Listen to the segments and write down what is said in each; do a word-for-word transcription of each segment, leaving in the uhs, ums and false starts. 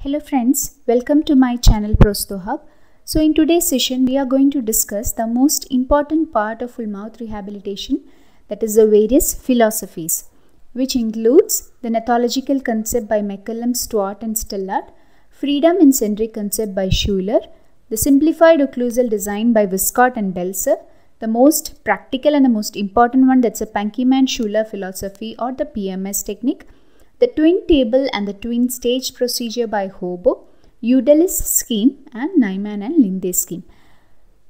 Hello friends, welcome to my channel Prostho Hub. So in today's session we are going to discuss the most important part of full mouth rehabilitation, that is the various philosophies, which includes the nathological concept by McCollum, Stuart and Stallard, freedom and centric concept by Shuller, the simplified occlusal design by Wiskott and Belser, the most practical and the most important one, that's a Pankey-Mann-Schuyler philosophy or the P M S technique, the twin table and the twin stage procedure by Hobo, Udelis scheme and Nyman and Lindey scheme.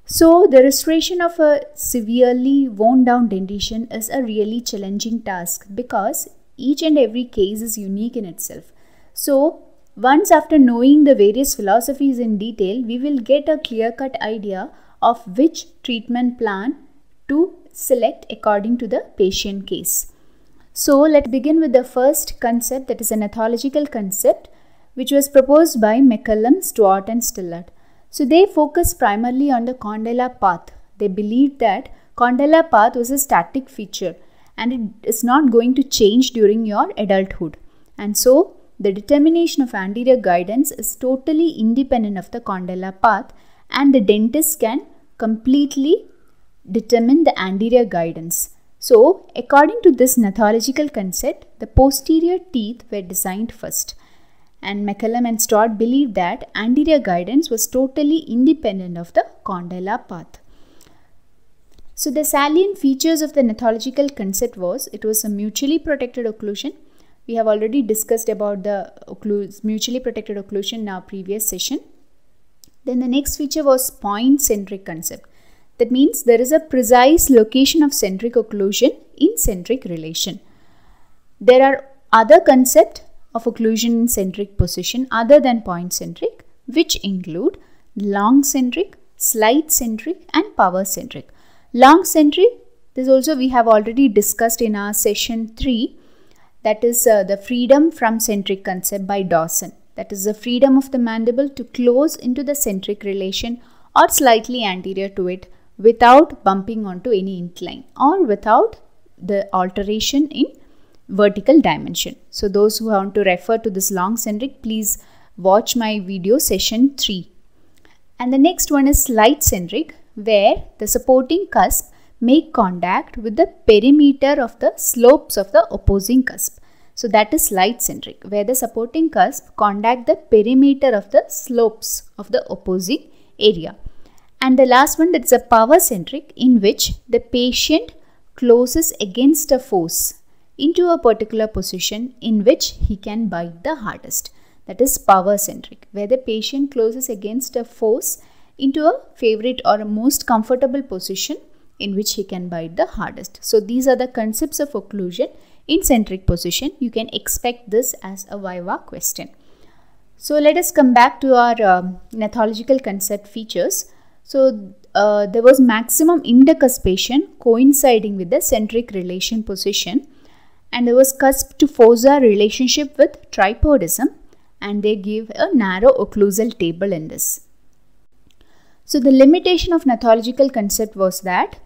So the restoration of a severely worn down dentition is a really challenging task because each and every case is unique in itself. So once after knowing the various philosophies in detail, we will get a clear-cut idea of which treatment plan to select according to the patient case. So let's begin with the first concept, that is a nathological concept, which was proposed by McCollum, Stuart and Stallard. So they focused primarily on the condylar path. They believed that condylar path was a static feature and it is not going to change during your adulthood. And so the determination of anterior guidance is totally independent of the condylar path, and the dentist can completely determine the anterior guidance. So, according to this nathological concept, the posterior teeth were designed first, and McCollum and Stuart believed that anterior guidance was totally independent of the condylar path. So, the salient features of the nathological concept was, it was a mutually protected occlusion. We have already discussed about the occlus mutually protected occlusion in our previous session. Then the next feature was point-centric concept. That means there is a precise location of centric occlusion in centric relation. There are other concepts of occlusion in centric position other than point centric, which include long centric, slight centric and power centric. Long centric, this also we have already discussed in our session three, that is uh, the freedom from centric concept by Dawson. That is the freedom of the mandible to close into the centric relation or slightly anterior to it, without bumping onto any incline or without the alteration in vertical dimension. So those who want to refer to this long centric, please watch my video session three. And the next one is slight centric, where the supporting cusp make contact with the perimeter of the slopes of the opposing cusp. So that is slight centric, where the supporting cusp contact the perimeter of the slopes of the opposing area. And the last one, that's a power centric, in which the patient closes against a force into a particular position in which he can bite the hardest. That is power centric, where the patient closes against a force into a favorite or a most comfortable position in which he can bite the hardest. So these are the concepts of occlusion in centric position. You can expect this as a viva question. So let us come back to our um, nathological concept features. So uh, there was maximum intercuspation coinciding with the centric relation position, and there was cusp to fossa relationship with tripodism, and they give a narrow occlusal table in this. So the limitation of nathological concept was that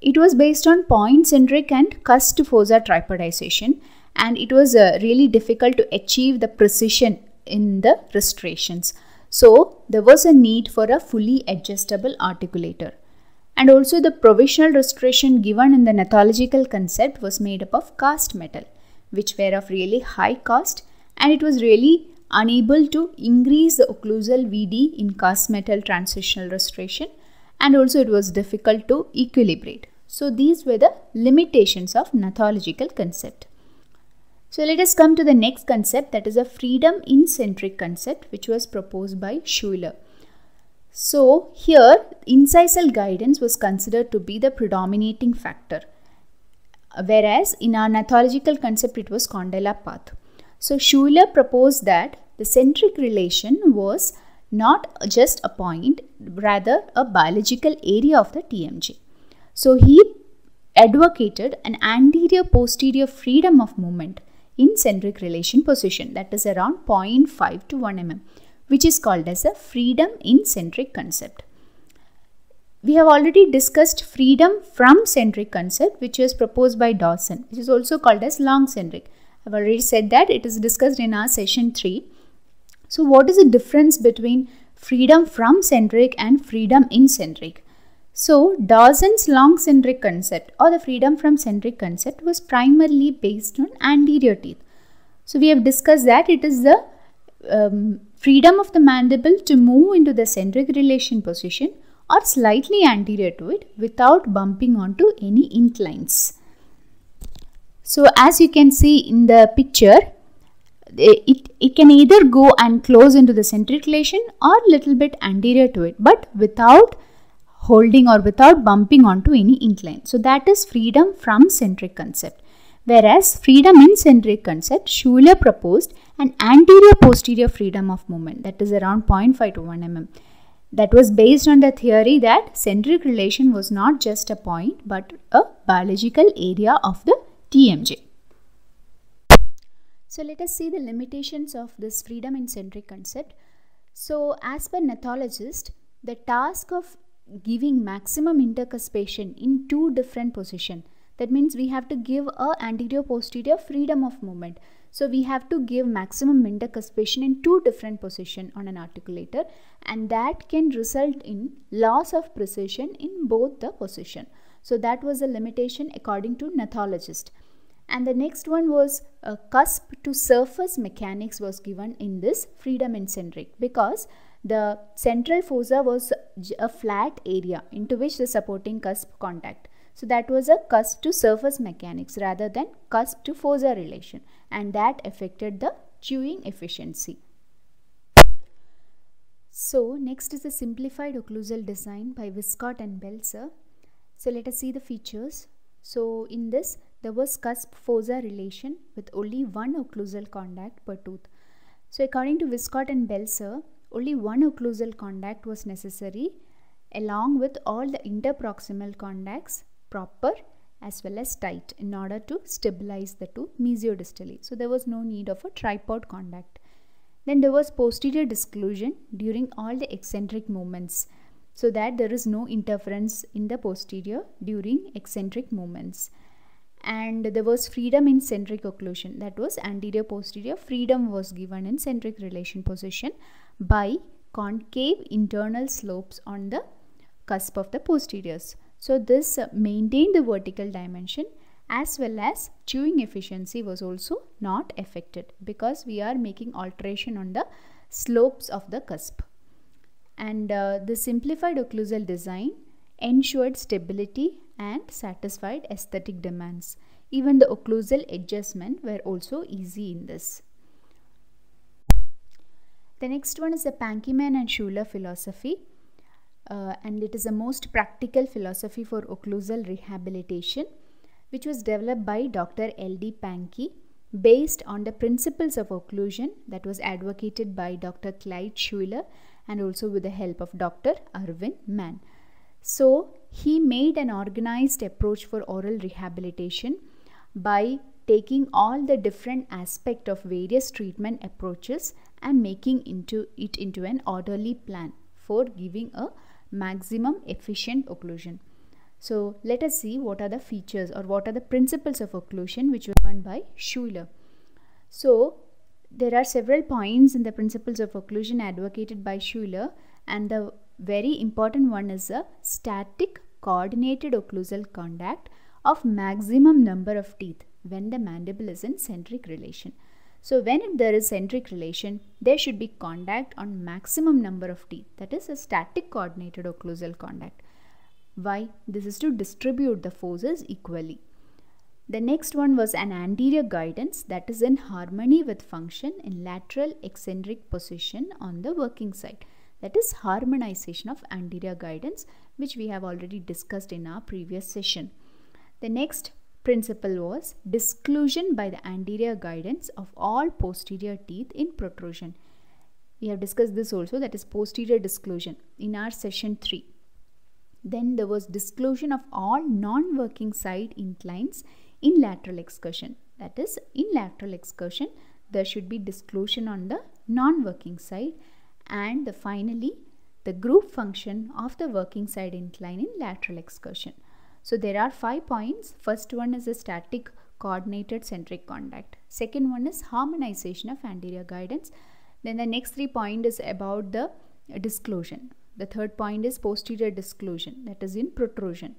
it was based on point centric and cusp to fossa tripodization, and it was uh, really difficult to achieve the precision in the restorations. So there was a need for a fully adjustable articulator. And also the provisional restoration given in the nathological concept was made up of cast metal, which were of really high cost, and it was really unable to increase the occlusal V D in cast metal transitional restoration, and also it was difficult to equilibrate. So these were the limitations of nathological concept. So let us come to the next concept, that is a freedom in centric concept, which was proposed by Shuller. So here incisal guidance was considered to be the predominating factor, whereas in our nathological concept it was condylar path. So Shuller proposed that the centric relation was not just a point, rather a biological area of the T M J. So he advocated an anterior posterior freedom of movement in centric relation position, that is around zero point five to one millimeter, which is called as a freedom in centric concept. We have already discussed freedom from centric concept, which was proposed by Dawson, which is also called as long centric. I have already said that it is discussed in our session three. So what is the difference between freedom from centric and freedom in centric? So Dawson's long centric concept or the freedom from centric concept was primarily based on anterior teeth. So we have discussed that it is the um, freedom of the mandible to move into the centric relation position or slightly anterior to it without bumping onto any inclines. So as you can see in the picture, It, it can either go and close into the centric relation or little bit anterior to it, but without holding or without bumping onto any incline. So that is freedom from centric concept. Whereas freedom in centric concept, Shuller proposed an anterior posterior freedom of movement, that is around zero point five to one millimeter. That was based on the theory that centric relation was not just a point but a biological area of the T M J. So let us see the limitations of this freedom in centric concept. So as per nathologist, the task of giving maximum intercuspation in two different positions, that means we have to give a anterior posterior freedom of movement. So we have to give maximum intercuspation in two different positions on an articulator, and that can result in loss of precision in both the position. So that was a limitation according to nathologist. And the next one was uh, cusp to surface mechanics was given in this freedom in centric, because the central fossa was a flat area into which the supporting cusp contact. So that was a cusp to surface mechanics rather than cusp to fossa relation, and that affected the chewing efficiency. So next is the simplified occlusal design by Wiskott and Belser. So let us see the features. So in this, there was cusp-fossa relation with only one occlusal contact per tooth. So according to Wiskott and Belser, only one occlusal contact was necessary along with all the interproximal contacts proper as well as tight in order to stabilize the tooth mesiodistally. So there was no need of a tripod contact. Then there was posterior disclusion during all the eccentric movements, so that there is no interference in the posterior during eccentric movements. And there was freedom in centric occlusion, that was anterior posterior freedom was given in centric relation position by concave internal slopes on the cusp of the posteriors. So this maintained the vertical dimension, as well as chewing efficiency was also not affected because we are making alteration on the slopes of the cusp. And uh, the simplified occlusal design ensured stability and satisfied aesthetic demands. Even the occlusal adjustment were also easy in this. The next one is the Pankey-Mann-Schuyler philosophy, uh, and it is the most practical philosophy for occlusal rehabilitation, which was developed by Doctor L D Pankey based on the principles of occlusion that was advocated by Doctor Clyde Shuller and also with the help of Doctor Arvind Mann. So he made an organized approach for oral rehabilitation by taking all the different aspects of various treatment approaches and making into it into an orderly plan for giving a maximum efficient occlusion. So let us see what are the features or what are the principles of occlusion which were given by Shuller. So there are several points in the principles of occlusion advocated by Shuller, and the very important one is a static coordinated occlusal contact of maximum number of teeth when the mandible is in centric relation. So when there is centric relation, there should be contact on maximum number of teeth, that is a static coordinated occlusal contact. Why? This is to distribute the forces equally. The next one was an anterior guidance that is in harmony with function in lateral eccentric position on the working side. That is harmonization of anterior guidance, which we have already discussed in our previous session. The next principle was disclusion by the anterior guidance of all posterior teeth in protrusion. We have discussed this also, that is posterior disclusion in our session three. Then there was disclusion of all non-working side inclines in lateral excursion. That is, in lateral excursion, there should be disclusion on the non-working side. And the, finally, the group function of the working side incline in lateral excursion. So there are five points. First one is a static coordinated centric contact. Second one is harmonization of anterior guidance. Then the next three point is about the disclosion. The third point is posterior disclosion, that is in protrusion.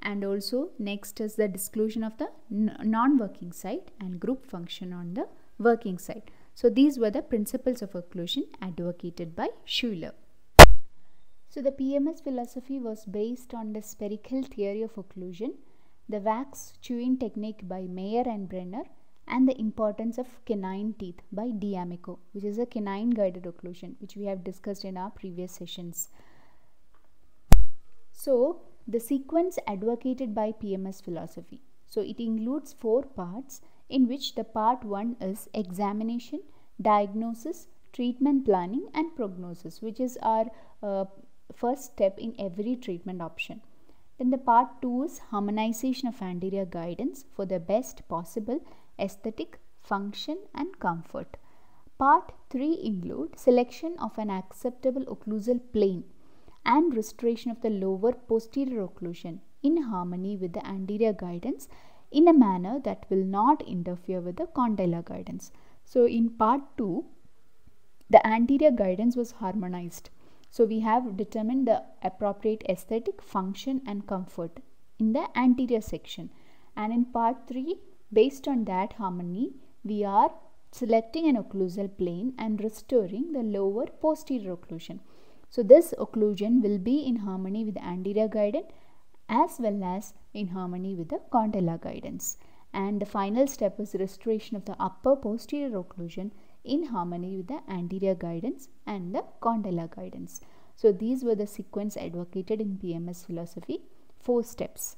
And also next is the disclosion of the non-working side and group function on the working side. So these were the principles of occlusion advocated by Shuller. So the P M S philosophy was based on the spherical theory of occlusion, the wax chewing technique by Mayer and Brenner, and the importance of canine teeth by D'Amico, which is a canine guided occlusion, which we have discussed in our previous sessions. So the sequence advocated by P M S philosophy. So it includes four parts, in which the part one is examination, diagnosis, treatment planning and prognosis, which is our uh, first step in every treatment option. Then the part two is harmonization of anterior guidance for the best possible aesthetic, function and comfort. Part three include selection of an acceptable occlusal plane and restoration of the lower posterior occlusion in harmony with the anterior guidance in a manner that will not interfere with the condylar guidance. So in part two, the anterior guidance was harmonized. So we have determined the appropriate aesthetic, function and comfort in the anterior section. And in part three, based on that harmony, we are selecting an occlusal plane and restoring the lower posterior occlusion. So this occlusion will be in harmony with the anterior guidance as well as in harmony with the condylar guidance. And the final step is restoration of the upper posterior occlusion in harmony with the anterior guidance and the condylar guidance. So these were the sequence advocated in P M S philosophy, four steps.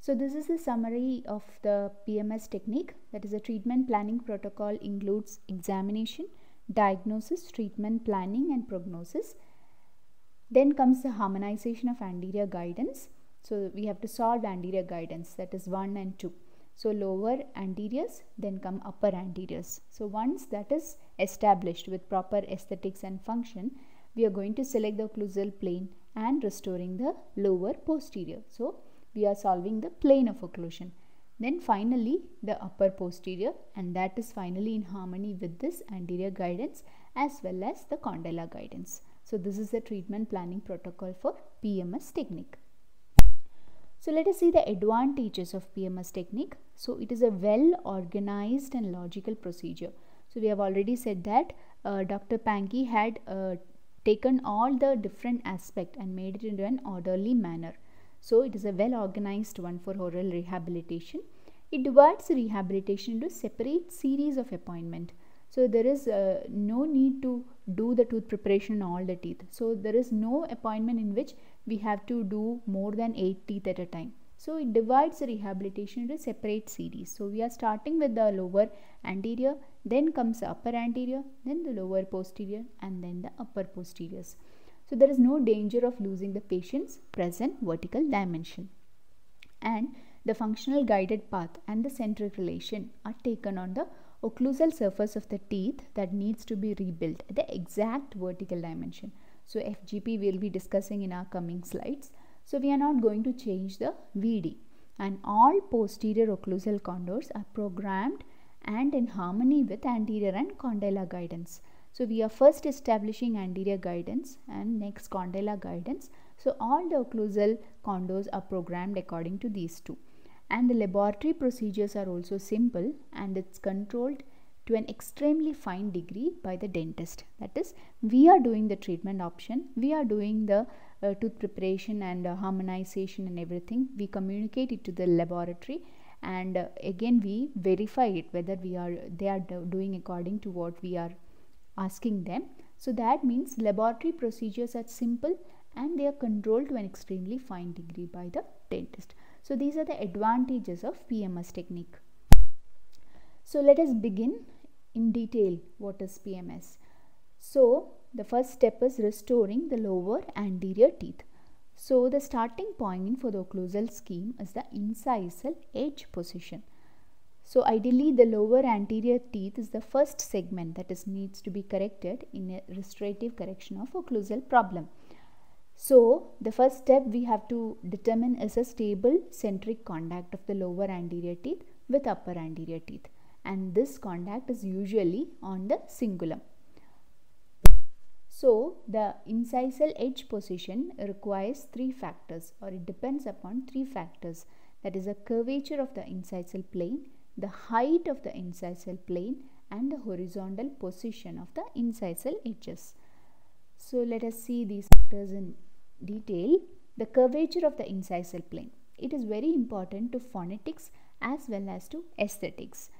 So this is a summary of the P M S technique, that is the treatment planning protocol includes examination, diagnosis, treatment planning and prognosis. Then comes the harmonization of anterior guidance. So we have to solve anterior guidance, that is one and two. So lower anteriors, then come upper anteriors. So once that is established with proper aesthetics and function, we are going to select the occlusal plane and restoring the lower posterior. So we are solving the plane of occlusion. Then finally the upper posterior, and that is finally in harmony with this anterior guidance as well as the condylar guidance. So this is the treatment planning protocol for P M S technique. So let us see the advantages of P M S technique. So it is a well organized and logical procedure. So we have already said that uh, Doctor Pankey had uh, taken all the different aspects and made it into an orderly manner. So it is a well organized one for oral rehabilitation. It divides rehabilitation into separate series of appointment. So there is uh, no need to do the tooth preparation on all the teeth. So there is no appointment in which we have to do more than eight teeth at a time. So it divides rehabilitation into separate series. So we are starting with the lower anterior, then comes the upper anterior, then the lower posterior and then the upper posteriors. So there is no danger of losing the patient's present vertical dimension. And the functional guided path and the centric relation are taken on the occlusal surface of the teeth that needs to be rebuilt at the exact vertical dimension. So F G P we will be discussing in our coming slides. So we are not going to change the V D, and all posterior occlusal contours are programmed and in harmony with anterior and condylar guidance. So we are first establishing anterior guidance and next condylar guidance. So all the occlusal contours are programmed according to these two. And the laboratory procedures are also simple, and it's controlled to an extremely fine degree by the dentist. That is, we are doing the treatment option, we are doing the uh, tooth preparation and uh, harmonization and everything. We communicate it to the laboratory, and uh, again we verify it whether we are they are do doing according to what we are asking them. So that means laboratory procedures are simple and they are controlled to an extremely fine degree by the dentist. So these are the advantages of P M S technique. So let us begin in detail what is P M S. So the first step is restoring the lower anterior teeth. So the starting point for the occlusal scheme is the incisal edge position. So ideally the lower anterior teeth is the first segment that is needs to be corrected in a restorative correction of occlusal problem. So the first step we have to determine is a stable centric contact of the lower anterior teeth with upper anterior teeth. and this contact is usually on the cingulum. So the incisal edge position requires three factors, or it depends upon three factors, that is the curvature of the incisal plane, the height of the incisal plane and the horizontal position of the incisal edges. So let us see these factors in detail. The curvature of the incisal plane, it is very important to phonetics as well as to aesthetics.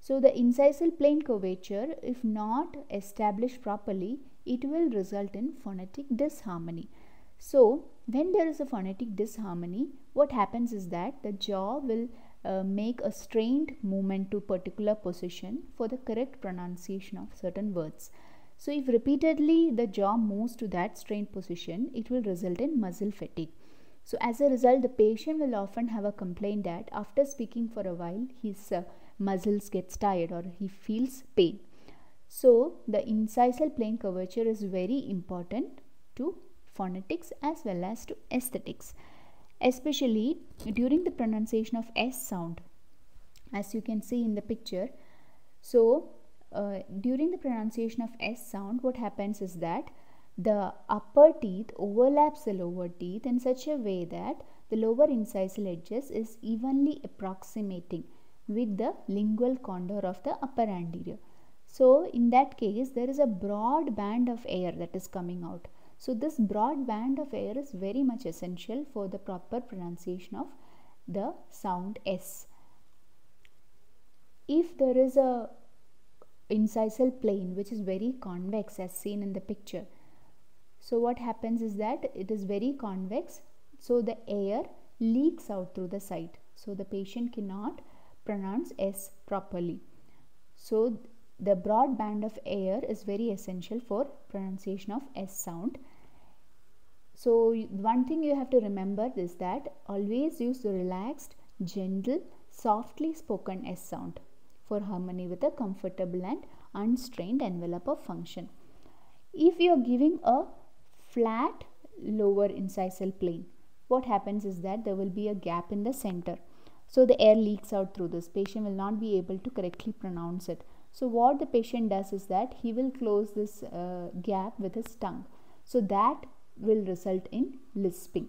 So the incisal plane curvature, if not established properly, it will result in phonetic disharmony. So when there is a phonetic disharmony, what happens is that the jaw will uh, make a strained movement to particular position for the correct pronunciation of certain words. So if repeatedly the jaw moves to that strained position, it will result in muscle fatigue. So as a result, the patient will often have a complaint that after speaking for a while, his uh, muscles gets tired or he feels pain. So the incisal plane curvature is very important to phonetics as well as to aesthetics, especially during the pronunciation of S sound, as you can see in the picture. So uh, during the pronunciation of S sound, what happens is that the upper teeth overlaps the lower teeth in such a way that the lower incisal edges is evenly approximating with the lingual condor of the upper anterior. So in that case, there is a broad band of air that is coming out. So this broad band of air is very much essential for the proper pronunciation of the sound S. If there is a incisal plane which is very convex as seen in the picture, so what happens is that it is very convex, so the air leaks out through the side. So the patient cannot pronounce S properly. So the broad band of air is very essential for pronunciation of S sound. So one thing you have to remember is that always use the relaxed, gentle, softly spoken S sound for harmony with a comfortable and unstrained envelope of function. If you are giving a flat lower incisal plane, what happens is that there will be a gap in the center. So the air leaks out through this. Patient will not be able to correctly pronounce it. So what the patient does is that he will close this uh, gap with his tongue. So that will result in lisping.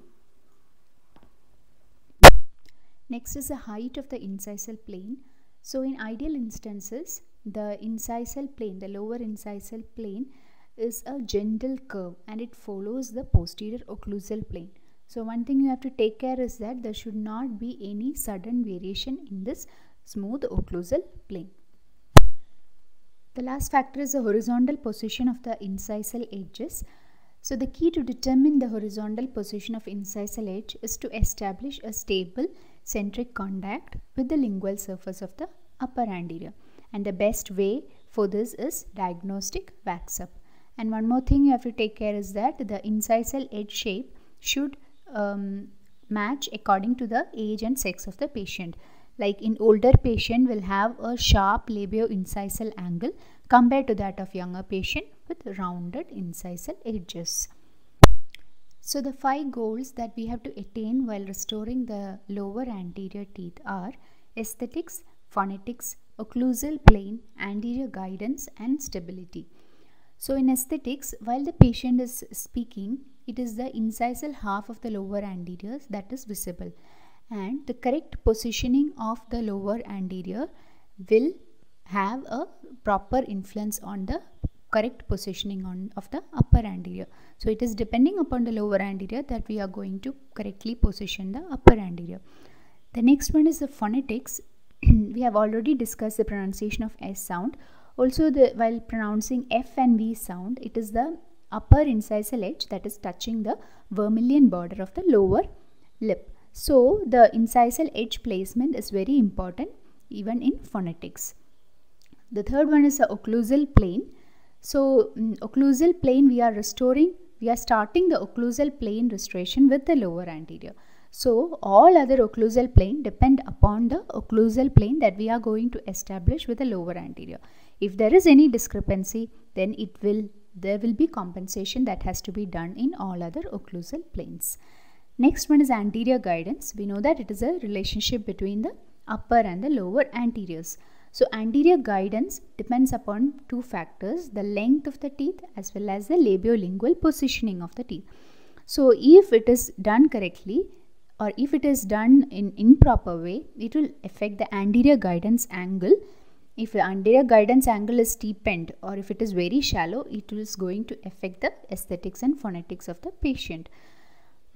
Next is the height of the incisal plane. So in ideal instances, the incisal plane, the lower incisal plane is a gentle curve and it follows the posterior occlusal plane. So one thing you have to take care is that there should not be any sudden variation in this smooth occlusal plane. The last factor is the horizontal position of the incisal edges. So the key to determine the horizontal position of incisal edge is to establish a stable centric contact with the lingual surface of the upper anterior. And the best way for this is diagnostic wax up. And one more thing you have to take care is that the incisal edge shape should um, match according to the age and sex of the patient. Like in older patient will have a sharp labio-incisal angle compared to that of younger patient with rounded incisal edges. So the five goals that we have to attain while restoring the lower anterior teeth are aesthetics, phonetics, occlusal plane, anterior guidance and stability. So in aesthetics, while the patient is speaking, it is the incisal half of the lower anterior that is visible. And the correct positioning of the lower anterior will have a proper influence on the correct positioning on of the upper anterior. So it is depending upon the lower anterior that we are going to correctly position the upper anterior. The next one is the phonetics. We have already discussed the pronunciation of S sound. Also, the while pronouncing F and V sound, it is the upper incisal edge that is touching the vermilion border of the lower lip. So the incisal edge placement is very important even in phonetics. The third one is the occlusal plane. So um, occlusal plane we are restoring, we are starting the occlusal plane restoration with the lower anterior. So all other occlusal plane depend upon the occlusal plane that we are going to establish with the lower anterior. If there is any discrepancy, then it will, there will be compensation that has to be done in all other occlusal planes. Next one is anterior guidance. We know that it is a relationship between the upper and the lower anteriors. So anterior guidance depends upon two factors, the length of the teeth as well as the labiolingual positioning of the teeth. So if it is done correctly or if it is done in improper way, it will affect the anterior guidance angle. If the anterior guidance angle is steepened or if it is very shallow, it is going to affect the aesthetics and phonetics of the patient.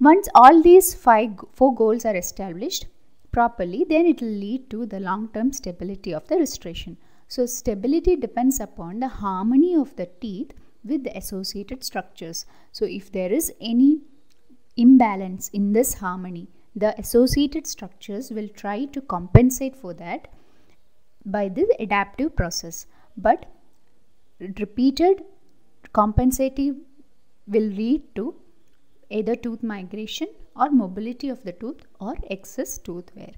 Once all these five, four goals are established properly, then it will lead to the long-term stability of the restoration. So stability depends upon the harmony of the teeth with the associated structures. So if there is any imbalance in this harmony, the associated structures will try to compensate for that by the adaptive process. But repeated compensating will lead to either tooth migration or mobility of the tooth or excess tooth wear.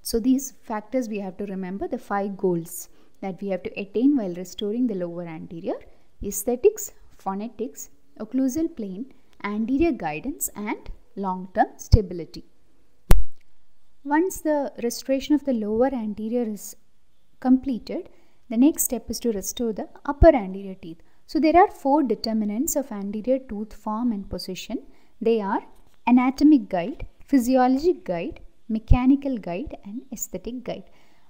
So these factors we have to remember, the five goals that we have to attain while restoring the lower anterior: aesthetics, phonetics, occlusal plane, anterior guidance and long-term stability. Once the restoration of the lower anterior is completed, the next step is to restore the upper anterior teeth. So there are four determinants of anterior tooth form and position. They are anatomic guide, physiologic guide, mechanical guide and aesthetic guide.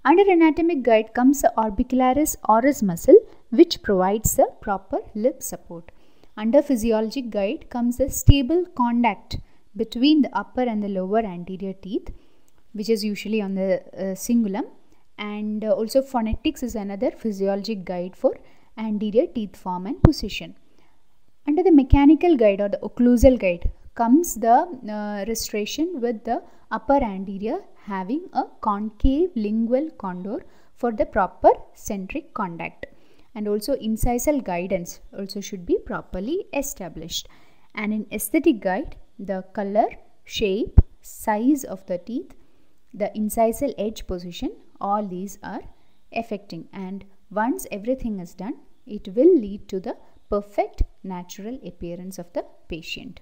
Under anatomic guide comes the orbicularis oris muscle, which provides the proper lip support. Under physiologic guide comes the stable contact between the upper and the lower anterior teeth, which is usually on the uh, cingulum, and uh, also phonetics is another physiologic guide for anterior teeth form and position. Under the mechanical guide or the occlusal guide comes the uh, restoration with the upper anterior having a concave lingual condor for the proper centric contact, and also incisal guidance also should be properly established. And in aesthetic guide, the color, shape, size of the teeth, the incisal edge position, all these are affecting, and once everything is done, it will lead to the perfect natural appearance of the patient.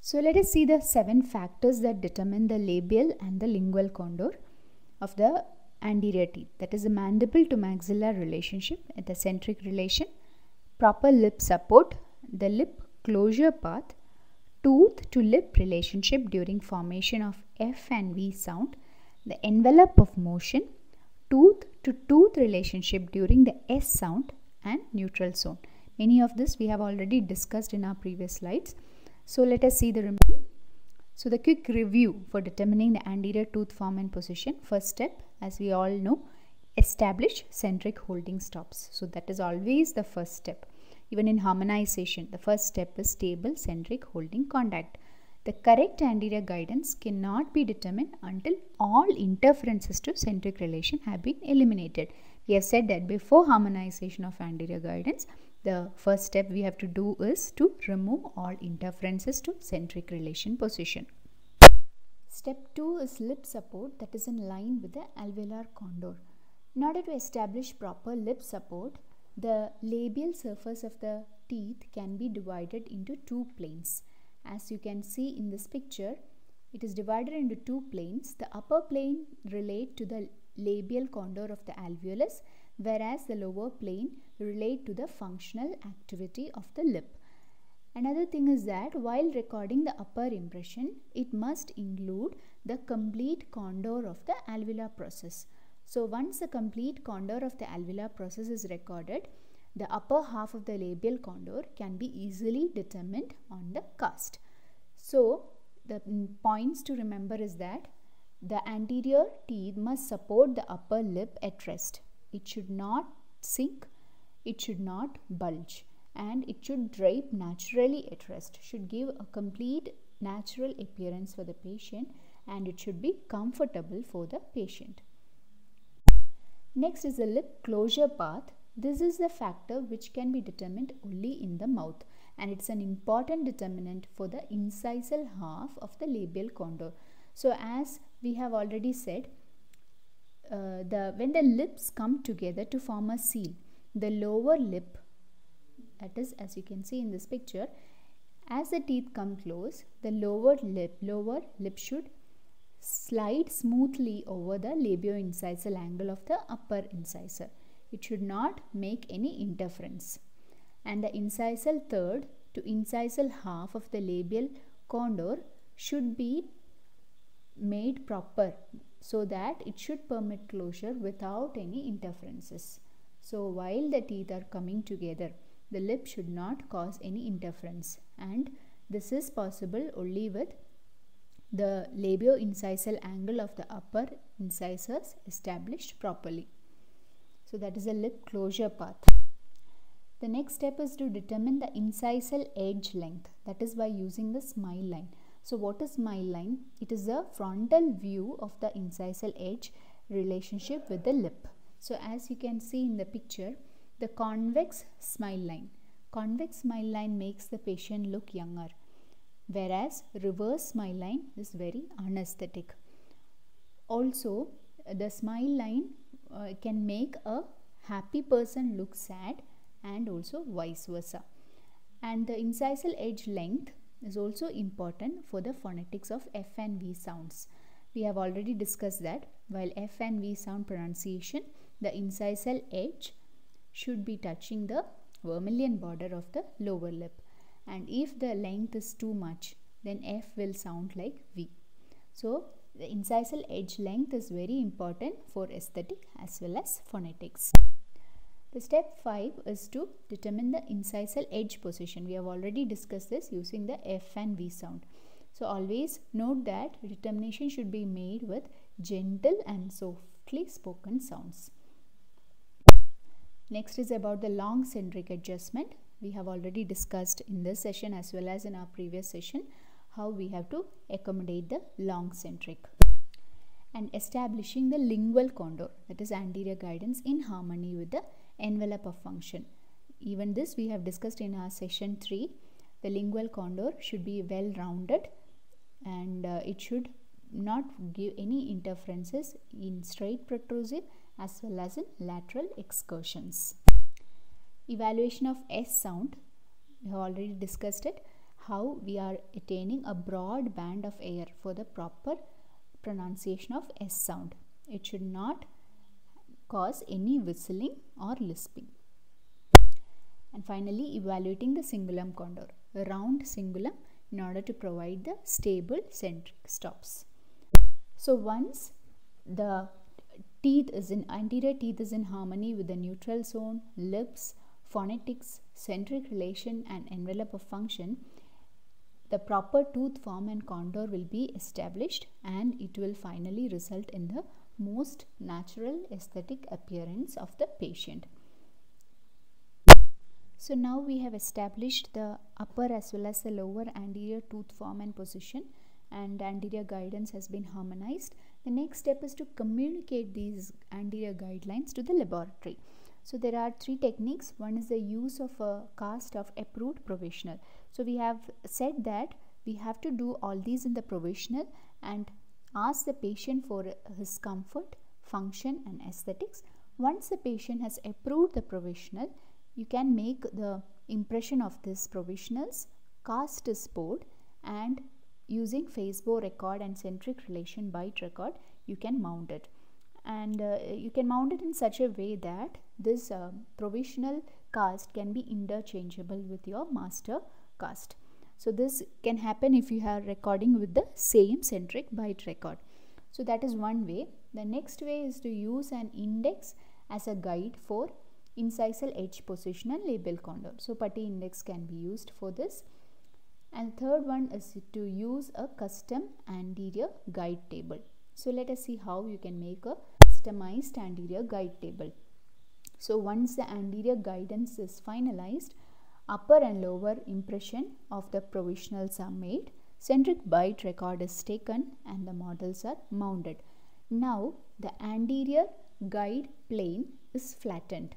So let us see the seven factors that determine the labial and the lingual condor of the anterior teeth, that is the mandible to maxilla relationship, the centric relation, proper lip support, the lip closure path, tooth to lip relationship during formation of F and V sound, the envelope of motion, tooth to tooth relationship during the S sound and neutral zone. Many of this we have already discussed in our previous slides. So let us see the remaining. So the quick review for determining the anterior tooth form and position. First step, as we all know, establish centric holding stops. So that is always the first step. Even in harmonization, the first step is stable centric holding contact. The correct anterior guidance cannot be determined until all interferences to centric relation have been eliminated. We have said that before harmonization of anterior guidance, the first step we have to do is to remove all interferences to centric relation position. Step two is lip support that is in line with the alveolar condor. In order to establish proper lip support, the labial surface of the teeth can be divided into two planes. As you can see in this picture, it is divided into two planes. The upper plane relate to the labial condor of the alveolus, whereas the lower plane relate to the functional activity of the lip. Another thing is that while recording the upper impression, it must include the complete condor of the alveolar process. So once the complete condor of the alveolar process is recorded, the upper half of the labial condor can be easily determined on the cast. So the points to remember is that the anterior teeth must support the upper lip at rest. It should not sink, it should not bulge, and it should drape naturally at rest, should give a complete natural appearance for the patient, and it should be comfortable for the patient. Next is the lip closure path. This is the factor which can be determined only in the mouth, and it's an important determinant for the incisal half of the labial condor. So as we have already said, uh, the when the lips come together to form a seal, the lower lip, that is as you can see in this picture, as the teeth come close, the lower lip, lower lip should slide smoothly over the labioincisal angle of the upper incisor. It should not make any interference. And the incisal third to incisal half of the labial condor should be made proper so that it should permit closure without any interferences. So while the teeth are coming together, the lip should not cause any interference, and this is possible only with the labioincisal angle of the upper incisors established properly. So that is a lip closure path. The next step is to determine the incisal edge length, that is by using the smile line. So what is smile line? It is a frontal view of the incisal edge relationship with the lip. So as you can see in the picture, the convex smile line. Convex smile line makes the patient look younger, whereas reverse smile line is very unesthetic. Also, the smile line uh, can make a happy person look sad, and also vice versa. And the incisal edge length is also important for the phonetics of F and V sounds. We have already discussed that while F and V sound pronunciation, the incisal edge should be touching the vermilion border of the lower lip, and if the length is too much, then F will sound like V. So the incisal edge length is very important for aesthetic as well as phonetics. The step five is to determine the incisal edge position. We have already discussed this using the F and V sound. So always note that determination should be made with gentle and softly spoken sounds. Next is about the long centric adjustment. We have already discussed in this session as well as in our previous session how we have to accommodate the long centric. And establishing the lingual condor, that is anterior guidance, in harmony with the envelope of function. Even this we have discussed in our session three. The lingual condor should be well rounded, and uh, it should not give any interferences in straight protrusive as well as in lateral excursions. Evaluation of S sound, we have already discussed it, how we are attaining a broad band of air for the proper pronunciation of S sound. It should not cause any whistling or lisping. And finally, evaluating the cingulum condor, a round cingulum, in order to provide the stable centric stops. So once the teeth is in anterior teeth is in harmony with the neutral zone, lips, phonetics, centric relation and envelope of function, the proper tooth form and contour will be established, and it will finally result in the most natural aesthetic appearance of the patient. So now we have established the upper as well as the lower anterior tooth form and position, and anterior guidance has been harmonized. The next step is to communicate these anterior guidelines to the laboratory. So there are three techniques. One is the use of a cast of approved provisional. So we have said that we have to do all these in the provisional and ask the patient for his comfort, function and aesthetics. Once the patient has approved the provisional, you can make the impression of this provisionals, cast is poured, and using Facebook record and centric relation bite record, you can mount it. And uh, you can mount it in such a way that this uh, provisional cast can be interchangeable with your master cast. So this can happen if you are recording with the same centric bite record. So that is one way. The next way is to use an index as a guide for incisal edge position and labial condor. So putty index can be used for this. And third one is to use a custom anterior guide table. So let us see how you can make a customized anterior guide table. So once the anterior guidance is finalized, upper and lower impression of the provisionals are made, centric bite record is taken, and the models are mounted. Now the anterior guide plane is flattened.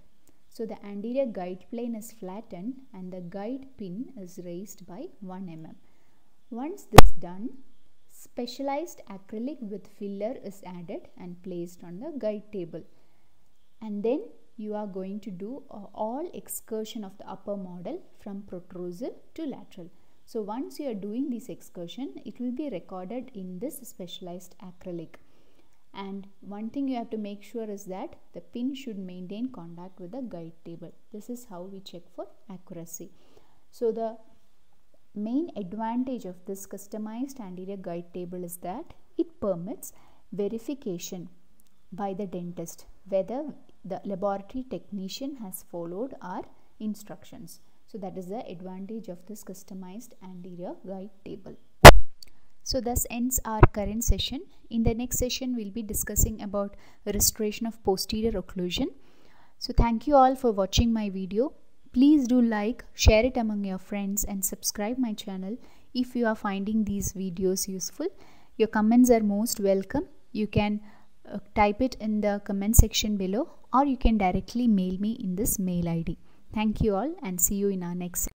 So the anterior guide plane is flattened and the guide pin is raised by one millimeter. Once this is done, specialized acrylic with filler is added and placed on the guide table. And then you are going to do all excursion of the upper model from protrusive to lateral. So once you are doing this excursion, it will be recorded in this specialized acrylic. And one thing you have to make sure is that the pin should maintain contact with the guide table. This is how we check for accuracy. So the main advantage of this customized anterior guide table is that it permits verification by the dentist whether the laboratory technician has followed our instructions. So that is the advantage of this customized anterior guide table. So thus ends our current session. In the next session, we'll be discussing about restoration of posterior occlusion. So thank you all for watching my video. Please do like, share it among your friends and subscribe my channel if you are finding these videos useful. Your comments are most welcome. You can uh, type it in the comment section below, or you can directly mail me in this mail I D. Thank you all and see you in our next session.